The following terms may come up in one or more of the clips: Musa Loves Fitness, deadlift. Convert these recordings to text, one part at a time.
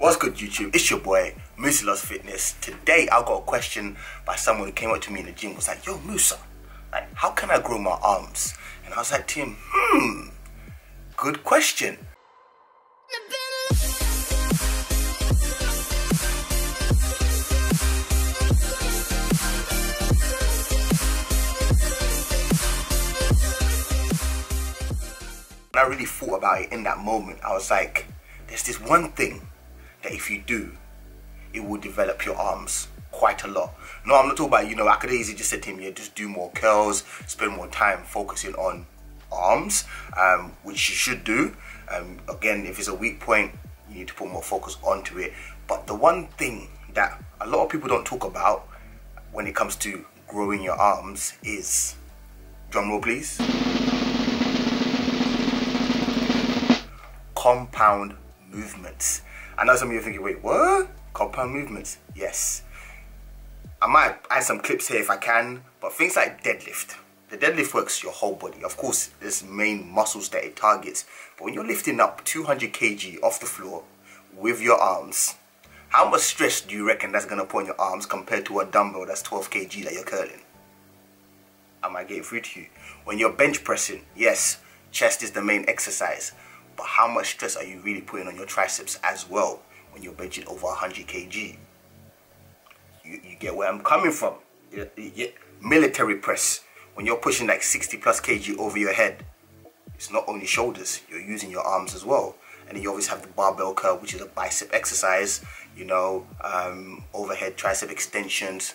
What's good, YouTube? It's your boy, Musa Loves Fitness. Today, I got a question by someone who came up to me in the gym, was like, yo, Musa, like, how can I grow my arms? And I was like to him, good question. I really thought about it in that moment. I was like, there's this one thing that if you do, it will develop your arms quite a lot. No, I'm not talking about, you know, I could easily just say to him, yeah, just do more curls, spend more time focusing on arms, which you should do. Again, if it's a weak point, you need to put more focus onto it. But the one thing that a lot of people don't talk about when it comes to growing your arms is, drum roll please, compound movements. I know some of you are thinking, wait, what? Compound movements? Yes. I might add some clips here if I can, but things like deadlift. The deadlift works your whole body. Of course, there's main muscles that it targets, but when you're lifting up 200 kg off the floor with your arms, how much stress do you reckon that's gonna put on your arms compared to a dumbbell that's 12 kg that you're curling? I might get it through to you. When you're bench pressing, yes, chest is the main exercise, but how much stress are you really putting on your triceps as well when you're benching over 100 kg? You get where I'm coming from. Military press. When you're pushing like 60 plus kg over your head, it's not only shoulders, you're using your arms as well. And then you always have the barbell curl, which is a bicep exercise, you know, overhead tricep extensions,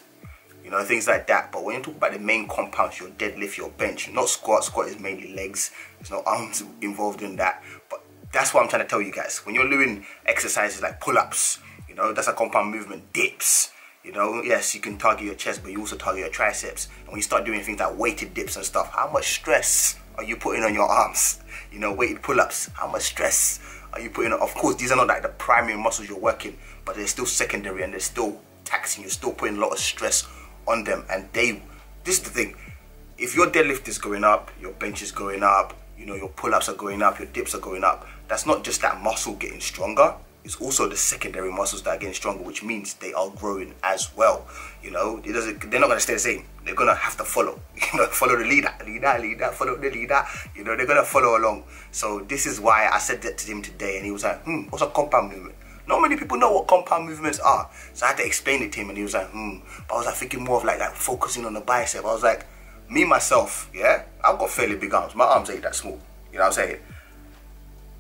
you know, things like that. But when you talk about the main compounds, your deadlift, your bench, not squat. Squat is mainly legs. There's no arms involved in that. But that's what I'm trying to tell you guys. When you're doing exercises like pull-ups, you know, that's a compound movement. Dips, you know, yes, you can target your chest, but you also target your triceps. And when you start doing things like weighted dips and stuff, how much stress are you putting on your arms? You know, weighted pull-ups, how much stress are you putting on? Of course, these are not like the primary muscles you're working, but they're still secondary and they're still taxing. You're still putting a lot of stress on them. And this is the thing, if your deadlift is going up, your bench is going up, you know, your pull-ups are going up, your dips are going up, that's not just that muscle getting stronger, it's also the secondary muscles that are getting stronger, which means they are growing as well. You know, they're not going to stay the same, they're going to have to follow, you know, follow the leader, follow the leader, you know, they're going to follow along. So this is why I said that to him today, and he was like, what's a compound movement? Not many people know what compound movements are. So I had to explain it to him, and he was like, But I was like thinking more of like focusing on the bicep. I was like, me myself, yeah, I've got fairly big arms. My arms ain't that small. You know what I'm saying?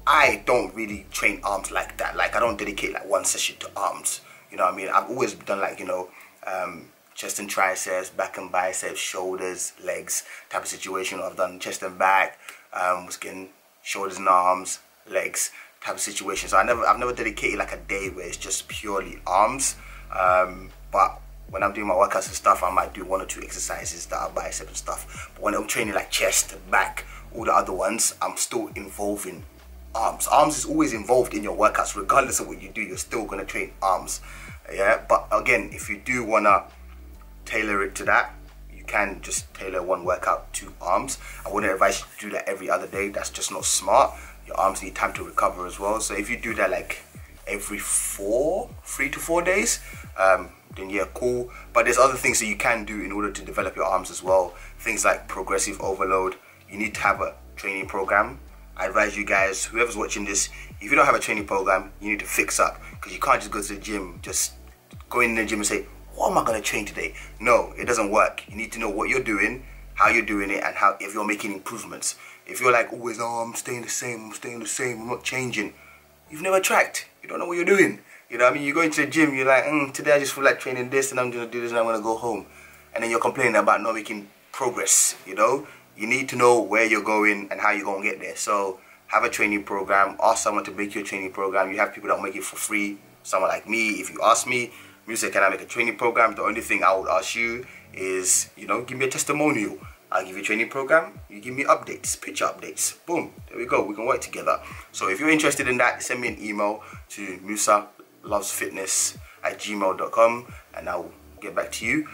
I don't really train arms like that. Like, I don't dedicate like one session to arms. You know what I mean? I've always done like, you know, chest and triceps, back and biceps, shoulders, legs type of situation. I've done chest and back, skin, shoulders and arms, legs type of situation. So I've never dedicated like a day where it's just purely arms. But when I'm doing my workouts and stuff, I might do one or two exercises that are bicep and stuff. But when I'm training like chest, back, all the other ones, I'm still involving arms. Arms is always involved in your workouts. Regardless of what you do, you're still gonna train arms. Yeah, but again, if you do wanna tailor it to that, you can just tailor one workout to arms. I wouldn't advise you to do that every other day. That's just not smart. Your arms need time to recover as well. So if you do that like every 3 to 4 days, then yeah, cool. But there's other things that you can do in order to develop your arms as well. Things like progressive overload. You need to have a training program. I advise you guys, whoever's watching this, if you don't have a training program, you need to fix up, because you can't just go to the gym, just go in the gym and say, what am I gonna train today? No, it doesn't work. You need to know what you're doing, how you're doing it, and how if you're making improvements. If you're like always, oh, I'm staying the same, I'm not changing, you've never tracked. You don't know what you're doing. You know what I mean? You go into the gym, you're like, today I just feel like training this, and I'm gonna do this, and I'm gonna go home. And then you're complaining about not making progress, you know? You need to know where you're going and how you're gonna get there. So have a training program, ask someone to make your training program. You have people that make it for free. Someone like me, if you ask me, Musa, can I make a training program? The only thing I would ask you is, you know, give me a testimonial. I'll give you a training program, you give me updates, picture updates, boom, there we go, we can work together. So if you're interested in that, send me an email to musalovesfitness@gmail.com and I'll get back to you.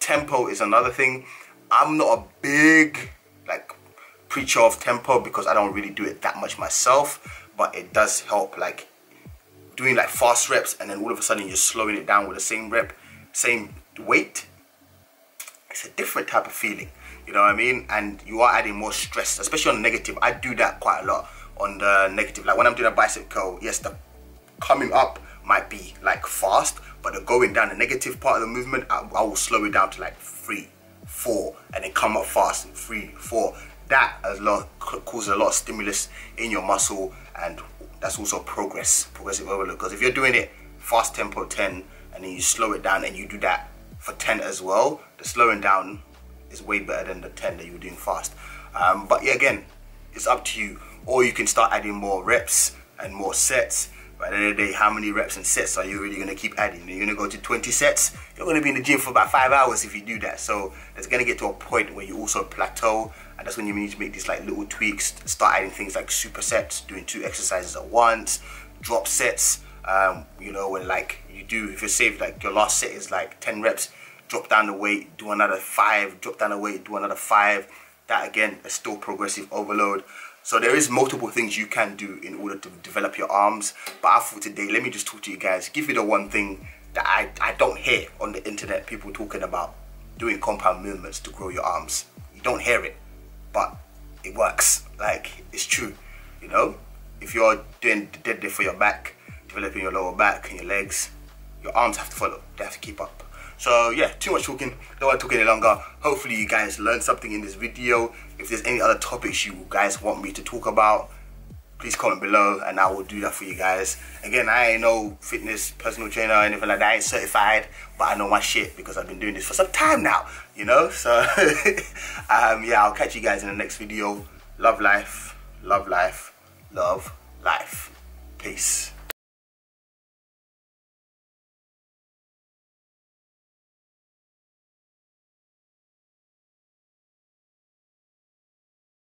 Tempo is another thing. I'm not a big like preacher of tempo because I don't really do it that much myself, but it does help like doing like fast reps and then all of a sudden you're slowing it down with the same rep, same weight, it's a different type of feeling, you know what I mean? And you are adding more stress, especially on the negative. I do that quite a lot on the negative. Like when I'm doing a bicep curl, yes, the coming up might be like fast, but the going down, the negative part of the movement, I will slow it down to like 3, 4, and then come up fast in 3, 4. That causes a lot of stimulus in your muscle, and that's also progressive overload. Because if you're doing it fast tempo 10 and then you slow it down and you do that for 10 as well, the slowing down is way better than the 10 that you were doing fast. But yeah, again, it's up to you. Or you can start adding more reps and more sets. But at the end of the day, how many reps and sets are you really going to keep adding? You're going to go to 20 sets? You're going to be in the gym for about 5 hours if you do that. So it's going to get to a point where you also plateau. And that's when you need to make these like little tweaks. Start adding things like supersets, doing 2 exercises at once, drop sets. You know, when like you do, if you save like your last set is like 10 reps, drop down the weight, do another 5, drop down the weight, do another 5. That again is still progressive overload. So there is multiple things you can do in order to develop your arms. But I thought today, let me just talk to you guys, give you the one thing that I don't hear on the internet, people talking about doing compound movements to grow your arms. You don't hear it, but it works. Like, it's true, you know? If you're doing deadlift for your back, developing your lower back and your legs, your arms have to follow, they have to keep up. So yeah, too much talking, don't want to talk any longer. Hopefully you guys learned something in this video. If there's any other topics you guys want me to talk about, please comment below and I will do that for you guys. Again, I ain't no fitness personal trainer or anything like that, I ain't certified, but I know my shit because I've been doing this for some time now, you know? So yeah, I'll catch you guys in the next video. Love life, love life, love life. Peace.